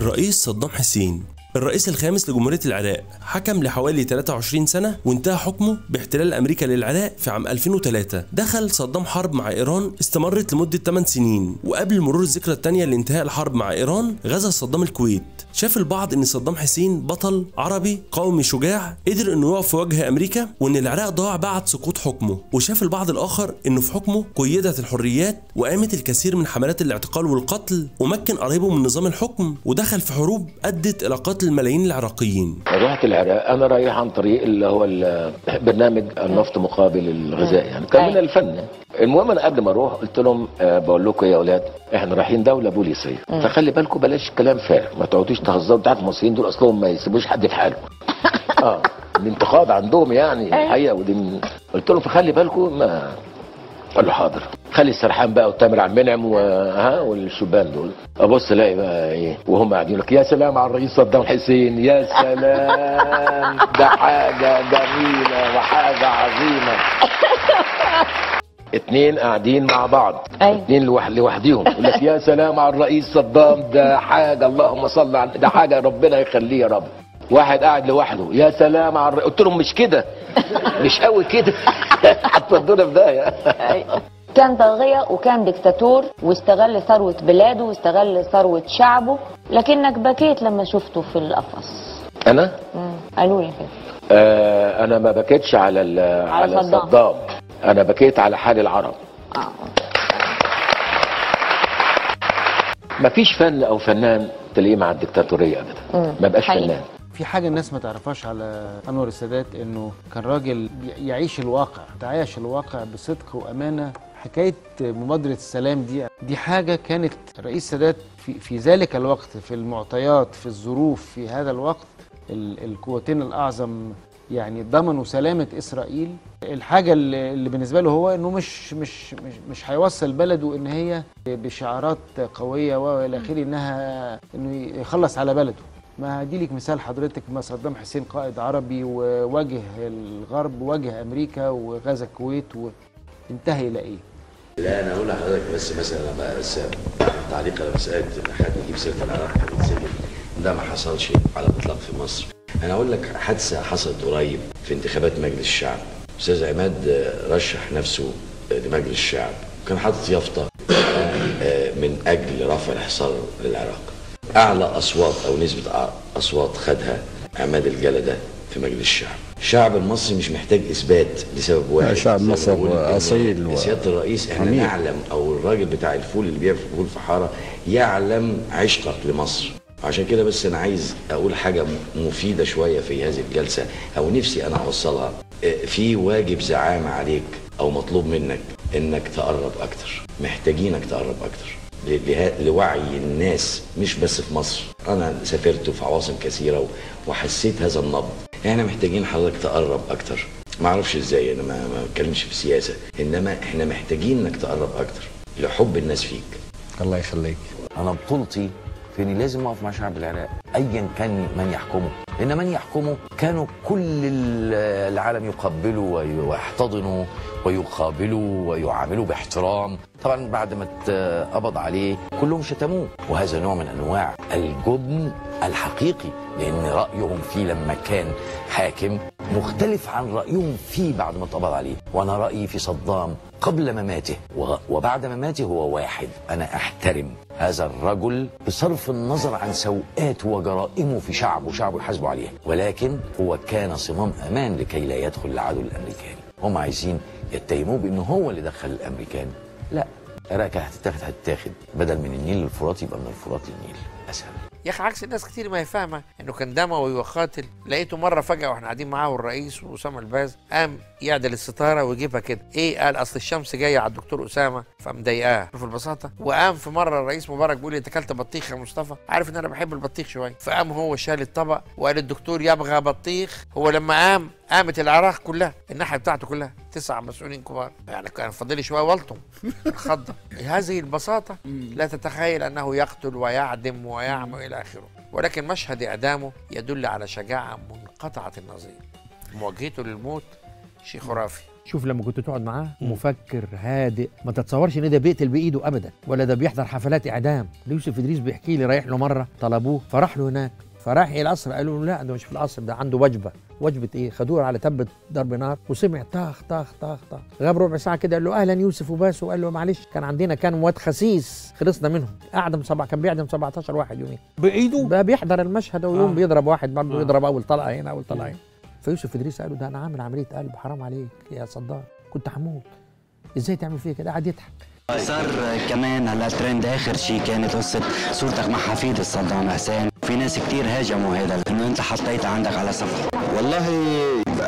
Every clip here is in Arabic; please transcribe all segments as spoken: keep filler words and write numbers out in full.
الرئيس صدام حسين الرئيس الخامس لجمهورية العراق، حكم لحوالي ثلاثة وعشرين سنة وانتهى حكمه باحتلال أمريكا للعراق في عام ألفين وثلاثة. دخل صدام حرب مع إيران استمرت لمدة ثمان سنين، وقبل مرور الذكرى الثانية لانتهاء الحرب مع إيران غزا صدام الكويت. شاف البعض إن صدام حسين بطل عربي قومي شجاع قدر إنه يقف في وجه أمريكا، وإن العراق ضاع بعد سقوط حكمه، وشاف البعض الآخر إنه في حكمه قيدت الحريات وقامت الكثير من حملات الاعتقال والقتل، ومكن قرايبه من نظام الحكم، ودخل في حروب أدت إلى قتل الملايين العراقيين. رحت العراق أنا رايح عن طريق اللي هو برنامج النفط مقابل الغذاء، يعني كان من الفن. المهم أنا قبل ما أروح قلت لهم بقول لكم يا أولاد إحنا رايحين دولة بوليسية، فخلي بالكم بلاش كلام فارغ، ما تقعدوش تهزروا. أنت عارف المصريين دول أصلهم ما يسيبوش حد في حاله. أه الانتقاد عندهم يعني الحقيقة، ودي من... قلت لهم فخلي بالكم ما قالوا حاضر، خلي السرحان بقى والتامر عبد المنعم وها والشبان دول. ابص الاقي بقى ايه وهم قاعدين يقول لك يا سلام على الرئيس صدام حسين، يا سلام ده حاجه جميله وحاجه عظيمه. اتنين قاعدين مع بعض، اتنين لوحديهم يقول لك يا سلام على الرئيس صدام، ده حاجه اللهم صل على ده حاجه ربنا يخليه يا رب. واحد قاعد لوحده يا سلام على الرئيس، قلت لهم مش كده، مش قوي كده، هتودونا في داهيه. كان طاغية وكان دكتاتور واستغل ثروة بلاده واستغل ثروة شعبه، لكنك بكيت لما شفته في القفص. أنا؟ قالوا لي كده. آه أنا ما بكيتش على على, على صدام، أنا بكيت على حال العرب. آه. مفيش فن أو فنان تلاقيه مع الدكتاتورية أبدا، ما بقاش فنان. في حاجة الناس ما تعرفهاش على أنور السادات، إنه كان راجل يعيش الواقع، تعايش الواقع بصدق وأمانة. حكاية مبادرة السلام دي دي حاجة كانت الرئيس السادات في, في ذلك الوقت، في المعطيات، في الظروف، في هذا الوقت القوتين الأعظم يعني ضمنوا سلامة إسرائيل. الحاجة اللي بالنسبة له هو إنه مش مش مش, مش هيوصل بلده إن هي بشعارات قوية وإلى آخره، إنها إنه يخلص على بلده. ما هديلك مثال حضرتك، ما صدام حسين قائد عربي وواجه الغرب وواجه أمريكا وغزا الكويت وانتهى إلى إيه؟ لا أنا أقول لحضرتك بس مثلا لما تعليق على مسألة إن حد يجيب سيرة العراق ويتسجن، ده ما حصلش على الإطلاق في مصر. أنا أقول لك حادثة حصلت قريب في انتخابات مجلس الشعب، أستاذ عماد رشح نفسه لمجلس الشعب وكان حاطط يافطة من أجل رفع الحصار للعراق. أعلى أصوات أو نسبة أصوات خدها عماد الجلدة في مجلس الشعب. الشعب المصري مش محتاج إثبات لسبب واحد. الشعب المصري أصيل وسيادة الرئيس، إحنا نعلم أو الراجل بتاع الفول اللي بيعمل فول فحارة يعلم عشقك لمصر. عشان كده بس أنا عايز أقول حاجة مفيدة شوية في هذه الجلسة أو نفسي أنا أوصلها. في واجب زعامة عليك أو مطلوب منك إنك تقرب أكتر، محتاجينك تقرب أكتر لوعي الناس مش بس في مصر. انا سافرت في عواصم كثيره وحسيت هذا النبض. احنا محتاجين حضرتك تقرب اكتر، ما اعرفش ازاي، انا ما بتكلمش في سياسه، انما احنا محتاجين انك تقرب اكتر لحب الناس فيك. الله يخليك. انا بطولتي في اني لازم اقف مع شعب العراق ايا كان من يحكمه، لان من يحكمه كانوا كل العالم يقبلوا ويحتضنوا ويقابلوا ويعاملوا باحترام. طبعا بعد ما اتقبض عليه كلهم شتموه، وهذا نوع من انواع الجبن الحقيقي، لان رايهم فيه لما كان حاكم مختلف عن رايهم فيه بعد ما اتقبض عليه. وانا رايي في صدام قبل مماته وبعد مماته هو واحد، انا احترم هذا الرجل بصرف النظر عن سوءاته وجرائمه في شعبه وشعبه يحاسبه عليها، ولكن هو كان صمام امان لكي لا يدخل العدو الامريكاني. هم عايزين يتهموه بان هو اللي دخل الامريكان، لا، العراق هتتاخد هتتاخد بدل من النيل للفرات يبقى من الفرات للنيل، اسهل. يا اخي عكس الناس كتير ما هي فاهمه انه كان دموي ويقاتل. لقيته مره فجاه واحنا قاعدين معاه الرئيس واسامه الباز، قام يعدل الستاره ويجيبها كده، ايه قال اصل الشمس جايه على الدكتور اسامه فمضايقاه، شوف البساطه. وقام في مره الرئيس مبارك بيقول لي انت اكلت بطيخ يا مصطفى، عارف ان انا بحب البطيخ شويه، فقام هو شال الطبق وقال الدكتور يبغى بطيخ. هو لما قام قامت العراق كلها، الناحيه بتاعته كلها تسع مسؤولين كبار، يعني كان فاضل شويه والطم الخضه. هذه البساطه لا تتخيل انه يقتل ويعدم ويعمل الى اخره، ولكن مشهد اعدامه يدل على شجاعه منقطعه النظير. مواجهته للموت شيء خرافي. شوف لما كنت تقعد معاه مفكر هادئ، ما تتصورش ان ده بيقتل بايده ابدا، ولا ده بيحضر حفلات اعدام. يوسف ادريس بيحكي لي رايح له مره طلبوه، فراح له هناك، فراح القصر قالوا له لا ده مش في القصر، ده عنده وجبه. وجبه ايه؟ خدوه على تبه ضرب نار وسمع طخ طخ طخ طخ، غاب ربع ساعه كده قال له اهلا يوسف وباس، وقال له معلش كان عندنا كام واد خسيس خلصنا منهم، اعدم سبع كان بيعدم سبعتاشر واحد يومين بايده، بقى بيحضر المشهد ويوم آه. بيضرب واحد برضه آه. يضرب اول طلقه هنا اول طلقه هنا. فيوسف ادريس قال له ده انا عامل عمليه قلب، حرام عليك يا صداق كنت هموت، ازاي تعمل فيا كده؟ قعد يضحك. صار كمان على ترند اخر شيء كانت قصه صورتك مع حفيد الصدام حسين، في ناس كتير هاجموا هذا انه انت حطيت عندك على صفحه. والله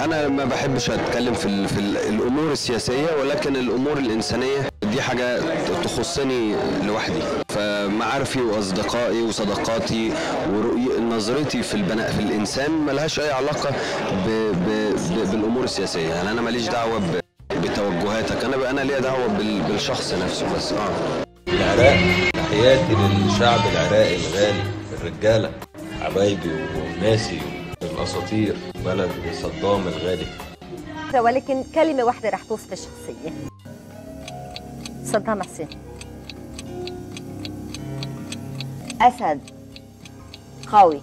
انا ما بحبش اتكلم في, ال في ال الامور السياسيه، ولكن الامور الانسانيه دي حاجه تخصني لوحدي، فمعارفي واصدقائي وصداقاتي ورؤيتي نظرتي في البناء في الانسان ملهاش اي علاقه ب ب ب بالامور السياسيه. يعني انا ماليش دعوه ب بتوجهاتك، انا انا ليا دعوه بالشخص نفسه بس. اه العراق، تحياتي للشعب العراقي الغالي، الرجاله حبايبي وناسي الاساطير، بلد صدام الغالي. ولكن كلمه واحده رح توصف الشخصيه، صدام حسين، اسد قوي.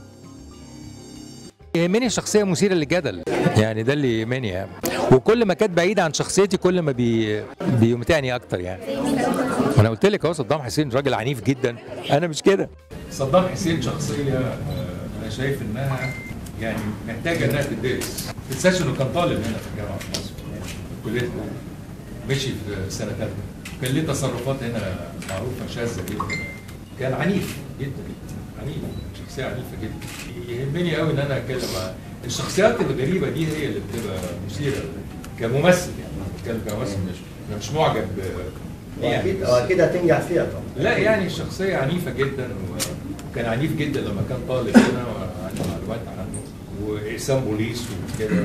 يهمني الشخصيه مثيره للجدل، يعني ده اللي يهمني يعني. وكل ما كانت بعيده عن شخصيتي كل ما بي... بيمتعني اكتر يعني. وانا قلت لك اهو صدام حسين راجل عنيف جدا، انا مش كده. صدام حسين شخصيه انا شايف انها يعني محتاجه انها تدرس، ما تنساش انه كان طالب هنا في الجامعه في مصر في كليتنا، مشي في سنه ثالثه، كان ليه تصرفات هنا معروفه شاذه جدا، كان عنيف جدا جدا، عنيف، شخصيه عنيفه جدا. يهمني قوي ان انا اتكلم عن الشخصيات الغريبه دي، هي اللي بتبقى مثيره كممثل يعني، كممثل مش انا مش معجب بيها اكيد اكيد هتنجح فيها طبعا. لا يعني شخصيه عنيفه جدا، وكان عنيف جدا لما كان طالب هنا وعنده معلومات عنه وإقسام بوليس وكده.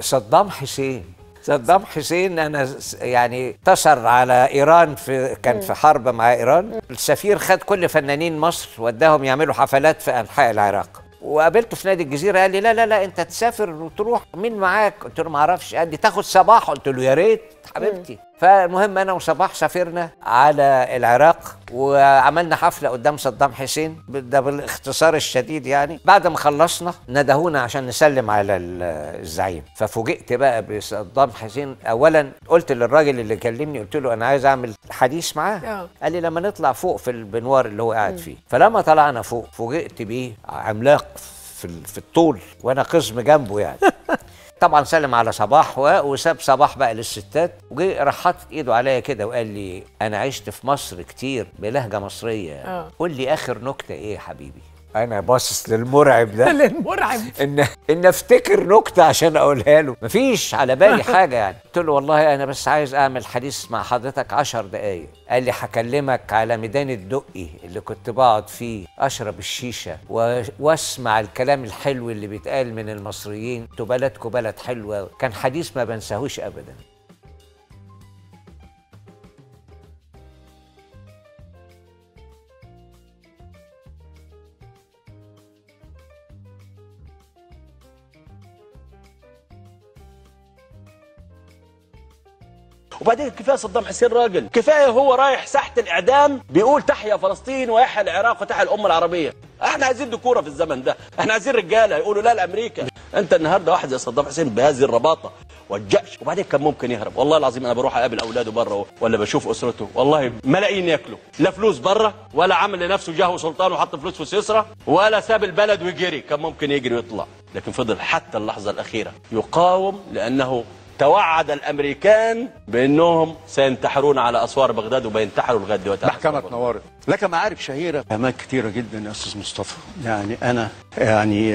صدام حسين صدام حسين انا يعني انتصر على ايران، في كان في حرب مع ايران، السفير خد كل فنانين مصر وداهم يعملوا حفلات في انحاء العراق، وقابلته في نادي الجزيره قال لي لا لا لا انت تسافر وتروح، مين معاك؟ قلت له ما اعرفش، قال لي تاخد صباح، قلت له يا ريت حبيبتي. فالمهم انا وصباح سافرنا على العراق وعملنا حفله قدام صدام حسين، ده بالاختصار الشديد يعني. بعد ما خلصنا ندهونا عشان نسلم على الزعيم، ففوجئت بقى بصدام حسين. اولا قلت للراجل اللي كلمني قلت له انا عايز اعمل حديث معاه، قال لي لما نطلع فوق في البنوار اللي هو قاعد فيه. فلما طلعنا فوق فوجئت بيه عملاق في في الطول وانا قزم جنبه يعني. طبعا سلم على صباح وساب صباح بقى للستات، وجه راح حاطط ايده عليا كده وقال لي انا عشت في مصر كتير بلهجه مصريه يعني. قول لي اخر نكته ايه يا حبيبي؟ انا باصص للمرعب ده للمرعب ان ان افتكر نكته عشان اقولها له، مفيش على بالي حاجه يعني. قلت له والله انا بس عايز اعمل حديث مع حضرتك عشر دقايق. قال لي هكلمك على ميدان الدقي اللي كنت بقعد فيه اشرب الشيشه و... واسمع الكلام الحلو اللي بيتقال من المصريين، انتوا بلدكم بلد حلوه. كان حديث ما بنساهوش ابدا. وبعدين كفايه صدام حسين راجل، كفايه هو رايح ساحه الاعدام بيقول تحيا فلسطين ويحيا العراق وتحيا الامه العربيه. احنا عايزين دكوره في الزمن ده، احنا عايزين رجاله يقولوا لا لامريكا. انت النهارده واحد زي صدام حسين بهذه الرباطه والجأش، وبعدين كان ممكن يهرب. والله العظيم انا بروح اقابل اولاده بره ولا بشوف اسرته، والله ملايين ياكلوا، لا فلوس بره ولا عمل لنفسه جاه وسلطان وحط فلوس في سويسرا، ولا ساب البلد وجري، كان ممكن يجري ويطلع، لكن فضل حتى اللحظه الاخيره يقاوم، لانه توعد الامريكان بانهم سينتحرون على اسوار بغداد وبينتحروا لغايه دلوقتي. محكمه نورت، لك معارف شهيره، مهامات كثيره جدا يا استاذ مصطفى. يعني انا يعني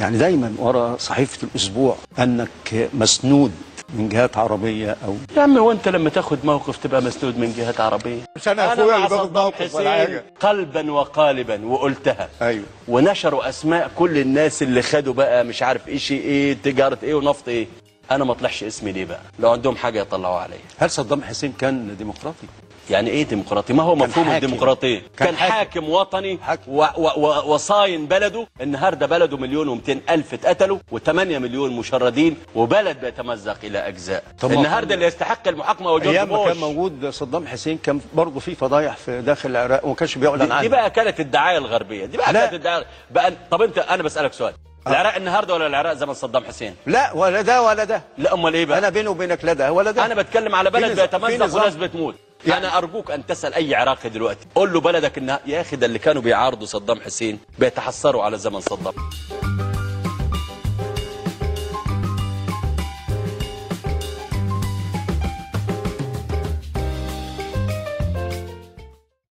يعني دايما ورا صحيفه الاسبوع انك مسنود من جهات عربيه او يا عم، وانت لما تاخد موقف تبقى مسنود من جهات عربيه؟ مش انا اخويا اللي باخد موقف ولا حاجه، قلبا وقالبا وقلتها. ايوه، ونشروا اسماء كل الناس اللي خدوا بقى مش عارف ايه شيء ايه، تجاره ايه ونفط ايه. انا ما طلعش اسمي ليه بقى؟ لو عندهم حاجه يطلعوا عليا. هل صدام حسين كان ديمقراطي؟ يعني ايه ديمقراطي؟ ما هو مفهوم الديمقراطيه؟ كان, كان حاكم, حاكم وطني وصاين بلده. النهارده بلده مليون ومئتين الف اتقتلوا وثمانية مليون مشردين وبلد بيتمزق الى اجزاء. النهارده اللي يستحق المحاكمه هو جورج بوش. ايام ما كان موجود صدام حسين كان برضه في فضايح في داخل العراق وما كانش بيعلن عنها. دي بقى كانت الدعايه الغربيه، دي بقى كانت الدعايه بقى. طب انت انا بسالك سؤال، العراق النهارده ولا العراق زمن صدام حسين؟ لا ولا ده ولا ده. لا امال ايه بقى؟ انا بيني وبينك لا ده ولا ده. انا بتكلم على بلد بيتمزق وناس بتموت. يعني أنا أرجوك أن تسأل أي عراقي دلوقتي، قول له بلدك إنها يا أخي ده اللي كانوا بيعارضوا صدام حسين بيتحسروا على زمن صدام.